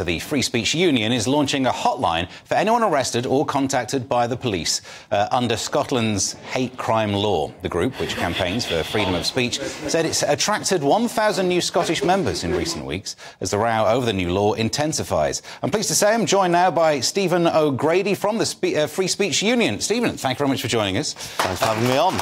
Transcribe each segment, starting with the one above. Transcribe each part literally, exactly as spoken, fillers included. So the Free Speech Union is launching a hotline for anyone arrested or contacted by the police uh, under Scotland's hate crime law. The group, which campaigns for freedom of speech, said it's attracted one thousand new Scottish members in recent weeks as the row over the new law intensifies. I'm pleased to say I'm joined now by Stephen O'Grady from the Spe uh, Free Speech Union. Stephen, thank you very much for joining us. Thanks for having me on.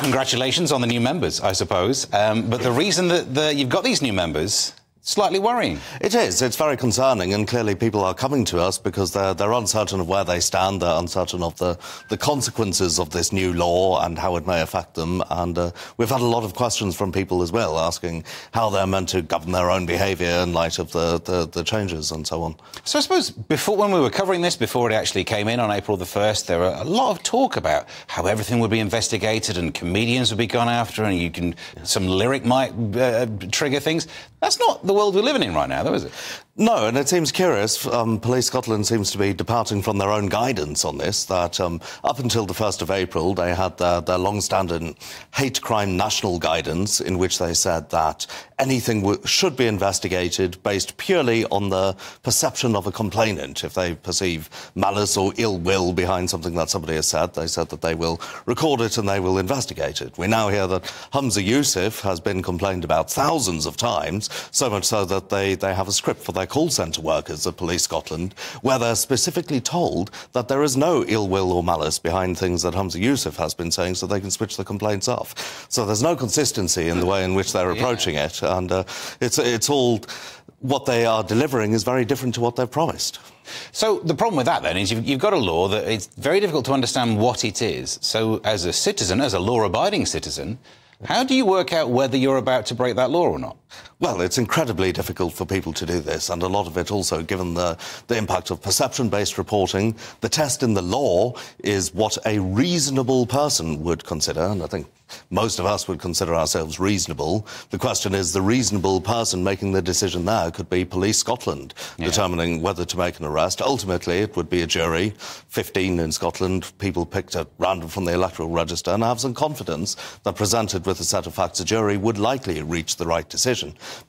Congratulations on the new members, I suppose. Um, but the reason that the, you've got these new members... slightly worrying. It is. It's very concerning, and clearly people are coming to us because they're, they're uncertain of where they stand, they're uncertain of the, the consequences of this new law and how it may affect them, and uh, we've had a lot of questions from people as well asking how they're meant to govern their own behaviour in light of the, the, the changes and so on. So I suppose before, when we were covering this, before it actually came in on April the first, there were a lot of talk about how everything would be investigated and comedians would be gone after and you can, some lyric might uh, trigger things. That's not the world we're living in right now, though, is it? No, and it seems curious. Um, Police Scotland seems to be departing from their own guidance on this, that um, up until the first of April, they had their, their long-standing hate crime national guidance in which they said that anything w should be investigated based purely on the perception of a complainant. If they perceive malice or ill will behind something that somebody has said, they said that they will record it and they will investigate it. We now hear that Humza Yousaf has been complained about thousands of times, so much so that they, they have a script for their call centre workers at Police Scotland, where they're specifically told that there is no ill will or malice behind things that Humza Yousaf has been saying, so they can switch the complaints off. So there's no consistency in the way in which they're approaching yeah. it, and uh, it's, it's all... what they are delivering is very different to what they've promised. So the problem with that, then, is you've, you've got a law that it's very difficult to understand what it is. So as a citizen, as a law-abiding citizen... how do you work out whether you're about to break that law or not? Well, it's incredibly difficult for people to do this, and a lot of it also, given the, the impact of perception-based reporting, the test in the law is what a reasonable person would consider, and I think most of us would consider ourselves reasonable. The question is, the reasonable person making the decision now could be Police Scotland, yeah. determining whether to make an arrest. Ultimately, it would be a jury, fifteen in Scotland, people picked at random from the electoral register, and I have some confidence that presented with a set of facts, a jury would likely reach the right decision.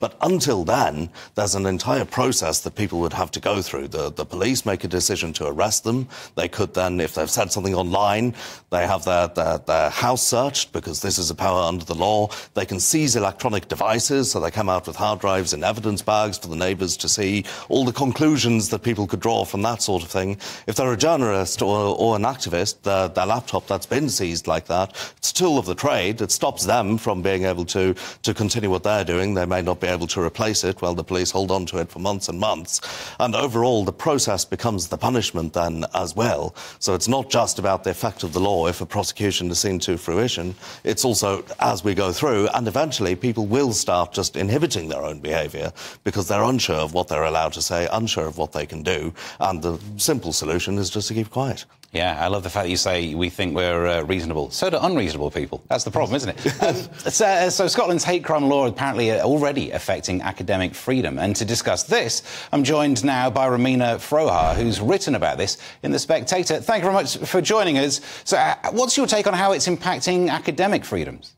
But until then, there's an entire process that people would have to go through. The, the police make a decision to arrest them. They could then, if they've said something online, they have their, their, their house searched, because this is a power under the law. They can seize electronic devices, so they come out with hard drives and evidence bags for the neighbours to see, all the conclusions that people could draw from that sort of thing. If they're a journalist or, or an activist, their, their laptop that's been seized like that, it's a tool of the trade. It stops them from being able to, to continue what they're doing. They may not be able to replace it while the police hold on to it for months and months. And overall, the process becomes the punishment then as well. So it's not just about the effect of the law if a prosecution is seen to fruition. It's also as we go through, and eventually people will start just inhibiting their own behaviour because they're unsure of what they're allowed to say, unsure of what they can do. And the simple solution is just to keep quiet. Yeah, I love the fact that you say we think we're uh, reasonable. So do unreasonable people. That's the problem, isn't it? um, so, so Scotland's hate crime law apparently already affecting academic freedom. And to discuss this, I'm joined now by Ramina Frohar, who's written about this in The Spectator. Thank you very much for joining us. So uh, what's your take on how it's impacting academic freedoms?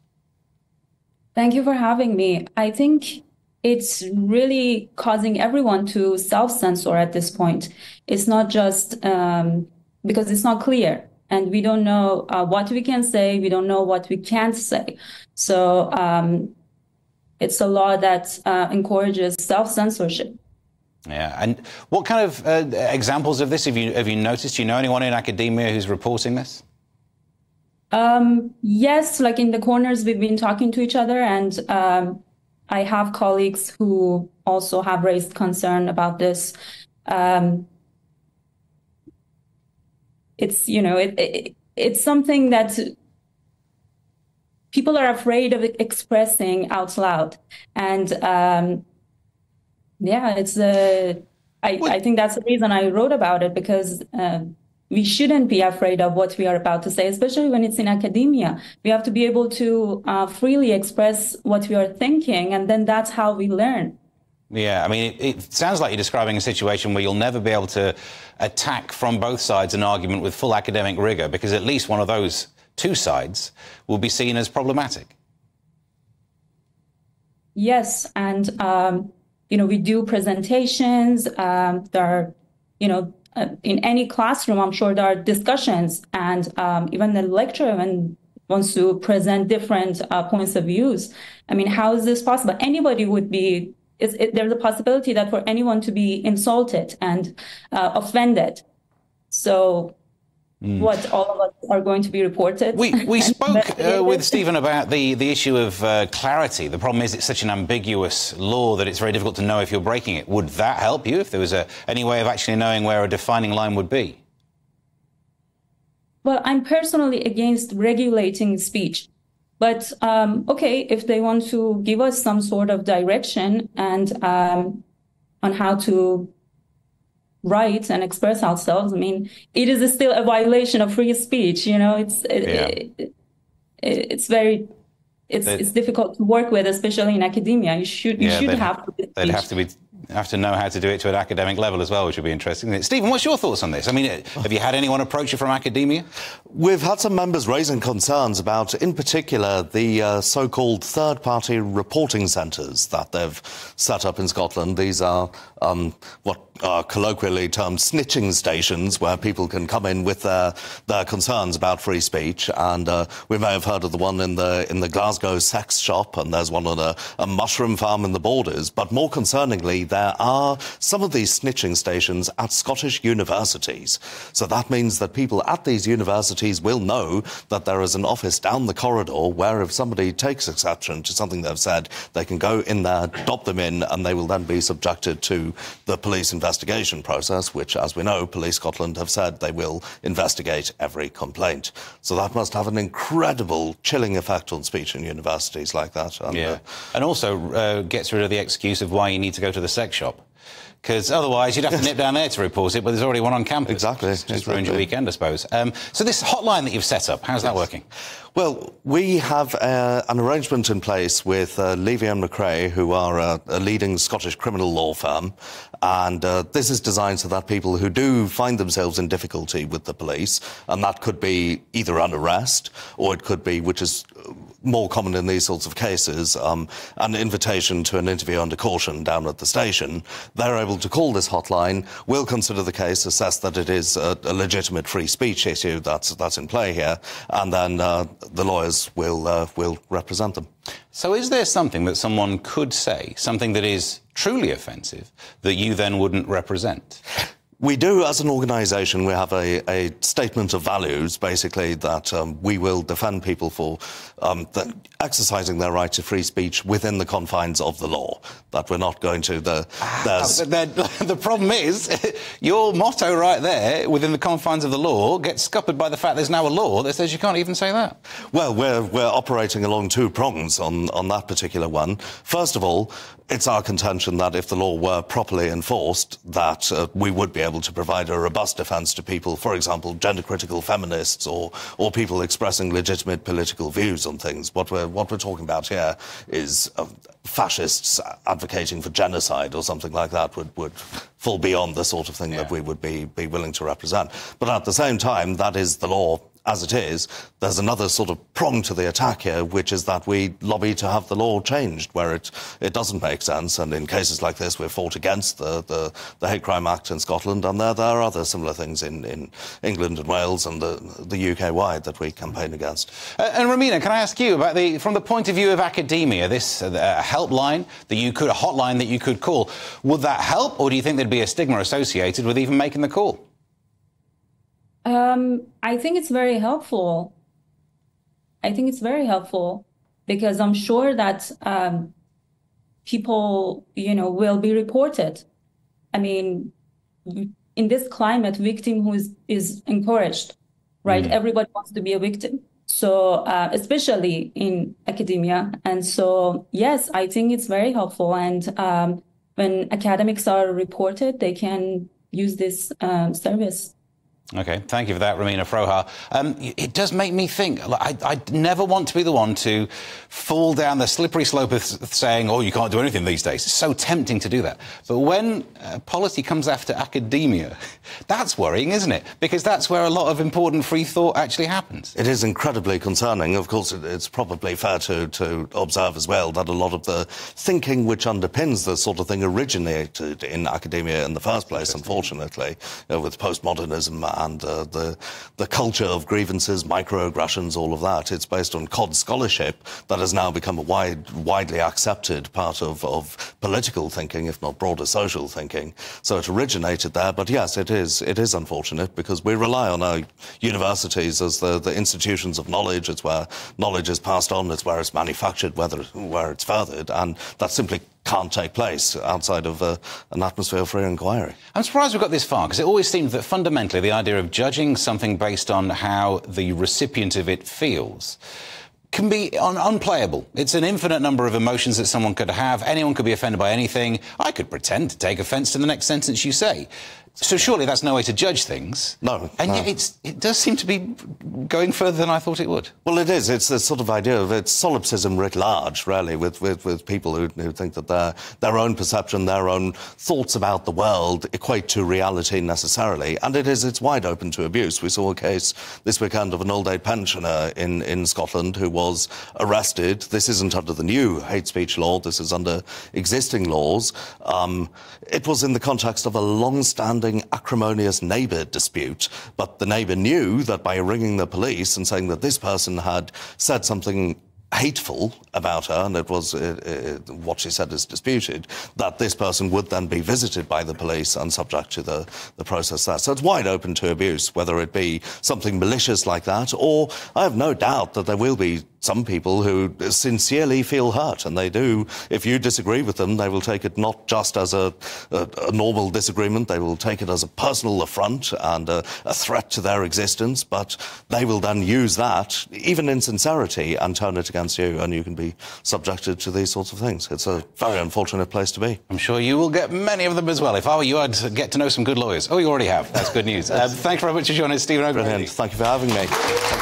Thank you for having me. I think... it's really causing everyone to self-censor at this point. It's not just um, because it's not clear and we don't know uh, what we can say. We don't know what we can't say. So um, it's a law that uh, encourages self-censorship. Yeah. And what kind of uh, examples of this have you, have you noticed? Do you know anyone in academia who's reporting this? Um, yes. Like in the corners, we've been talking to each other, and um, I have colleagues who also have raised concern about this. Um, it's, you know, it, it, it's something that people are afraid of expressing out loud. And um, yeah, it's a, I, I think that's the reason I wrote about it, because uh, we shouldn't be afraid of what we are about to say, especially when it's in academia. We have to be able to uh, freely express what we are thinking, and then that's how we learn. Yeah, I mean, it, it sounds like you're describing a situation where you'll never be able to attack from both sides an argument with full academic rigor, because at least one of those two sides will be seen as problematic. Yes, and um, you know, we do presentations. Um, there are, you know, uh, in any classroom, I'm sure there are discussions, and um, even the lecturer when wants to present different uh, points of views. I mean, how is this possible? Anybody would be. It's, it, there's a possibility that for anyone to be insulted and uh, offended. So mm. what, all of us are going to be reported? We, we spoke uh, with Stephen about the, the issue of uh, clarity. The problem is it's such an ambiguous law that it's very difficult to know if you're breaking it. Would that help you if there was a, any way of actually knowing where a defining line would be? Well, I'm personally against regulating speech. But, um, okay, if they want to give us some sort of direction and um, on how to write and express ourselves, I mean, it is a still a violation of free speech. You know, it's it, yeah. it, it, it's very it's they'd, it's difficult to work with, especially in academia. You should you yeah, should have to they'd have to be have to know how to do it to an academic level as well, which would be interesting, isn't it? Stephen, what's your thoughts on this? I mean, have you had anyone approach you from academia? We've had some members raising concerns about, in particular, the uh, so-called third-party reporting centres that they've set up in Scotland. These are um, what are colloquially termed snitching stations, where people can come in with their, their concerns about free speech. And uh, we may have heard of the one in the in the Glasgow sex shop, and there's one on a, a mushroom farm in the Borders. But more concerningly, there are some of these snitching stations at Scottish universities. So that means that people at these universities will know that there is an office down the corridor where if somebody takes exception to something they've said, they can go in there, dob them in, and they will then be subjected to the police investigation process, which, as we know, Police Scotland have said they will investigate every complaint. So that must have an incredible chilling effect on speech in universities like that. And, yeah. uh, and also uh, gets rid of the excuse of why you need to go to the sex shop, because otherwise you'd have to nip down there to report it, but there's already one on campus. Exactly. It's just exactly. ruined your weekend, I suppose. Um, so this hotline that you've set up, how's yes. that working? Well, we have uh, an arrangement in place with uh, Levy and McRae, who are uh, a leading Scottish criminal law firm, and uh, this is designed so that people who do find themselves in difficulty with the police, and that could be either under arrest or it could be, which is more common in these sorts of cases, um, an invitation to an interview under caution down at the station, they're able to call this hotline, will consider the case, assess that it is a, a legitimate free speech issue that's that's in play here, and then uh, the lawyers will uh, will represent them. So is there something that someone could say, something that is truly offensive, that you then wouldn't represent? We do, as an organisation, we have a, a statement of values, basically, that um, we will defend people for um, the, exercising their right to free speech within the confines of the law, that we're not going to... the. Ah, but the problem is, your motto right there, within the confines of the law, gets scuppered by the fact there's now a law that says you can't even say that. Well, we're, we're operating along two prongs on, on that particular one. First of all, it's our contention that if the law were properly enforced, that uh, we would be able to provide a robust defence to people, for example, gender-critical feminists or or people expressing legitimate political views on things. What we're what we're talking about here is uh, fascists advocating for genocide or something like that would would fall beyond the sort of thing yeah. that we would be be willing to represent. But at the same time, that is the law. As it is, there's another sort of prong to the attack here, which is that we lobby to have the law changed where it, it doesn't make sense. And in cases like this, we fought against the, the, the Hate Crime Act in Scotland. And there, there are other similar things in, in England and Wales and the, the U K-wide that we campaign against. Uh, and, Ramina, can I ask you about the, from the point of view of academia, this uh, helpline that you could, a hotline that you could call, would that help? Or do you think there'd be a stigma associated with even making the call? Um, I think it's very helpful. I think it's very helpful because I'm sure that um, people, you know, will be reported. I mean, in this climate, victimhood is, is encouraged, right? Mm. Everybody wants to be a victim. So uh, especially in academia. And so, yes, I think it's very helpful. And um, when academics are reported, they can use this um, service. OK, thank you for that, Ramina Frohar. Um, it does make me think, I, I never want to be the one to fall down the slippery slope of saying, oh, you can't do anything these days. It's so tempting to do that. But when uh, policy comes after academia, that's worrying, isn't it? Because that's where a lot of important free thought actually happens. It is incredibly concerning. Of course, it, it's probably fair to, to observe as well that a lot of the thinking which underpins this sort of thing originated in academia in the first place, unfortunately, you know, with postmodernism and uh, the, the culture of grievances, microaggressions, all of that. It's based on C O D scholarship that has now become a wide, widely accepted part of, of political thinking, if not broader social thinking. So it originated there, but yes, it is, it is unfortunate because we rely on our universities as the, the institutions of knowledge. It's where knowledge is passed on, it's where it's manufactured, whether, where it's furthered, and that simply can't take place outside of uh, an atmosphere of free inquiry. I'm surprised we've got this far, because it always seems that fundamentally the idea of judging something based on how the recipient of it feels can be un unplayable. It's an infinite number of emotions that someone could have. Anyone could be offended by anything. I could pretend to take offence to the next sentence you say. So surely that's no way to judge things. No. And no. yet it's, it does seem to be going further than I thought it would. Well, it is. It's this sort of idea of it's solipsism writ large, really, with, with, with people who, who think that their, their own perception, their own thoughts about the world equate to reality necessarily. And it is. It's wide open to abuse. We saw a case this weekend of an old-age pensioner in, in Scotland who was arrested. This isn't under the new hate speech law. This is under existing laws. Um, it was in the context of a long-standing acrimonious neighbour dispute, but the neighbour knew that by ringing the police and saying that this person had said something hateful about her, and it was uh, uh, what she said is disputed, that this person would then be visited by the police and subject to the, the process there. So it's wide open to abuse, whether it be something malicious like that, or I have no doubt that there will be some people who sincerely feel hurt, and they do. If you disagree with them, they will take it not just as a, a, a normal disagreement, they will take it as a personal affront and a, a threat to their existence, but they will then use that, even in sincerity, and turn it against you, and you can be subjected to these sorts of things. It's a very unfortunate place to be. I'm sure you will get many of them as well. If I were you, I'd get to know some good lawyers. Oh, you already have. That's good news. Uh, thanks very much for joining us, Stephen O'Grady. Thank you for having me.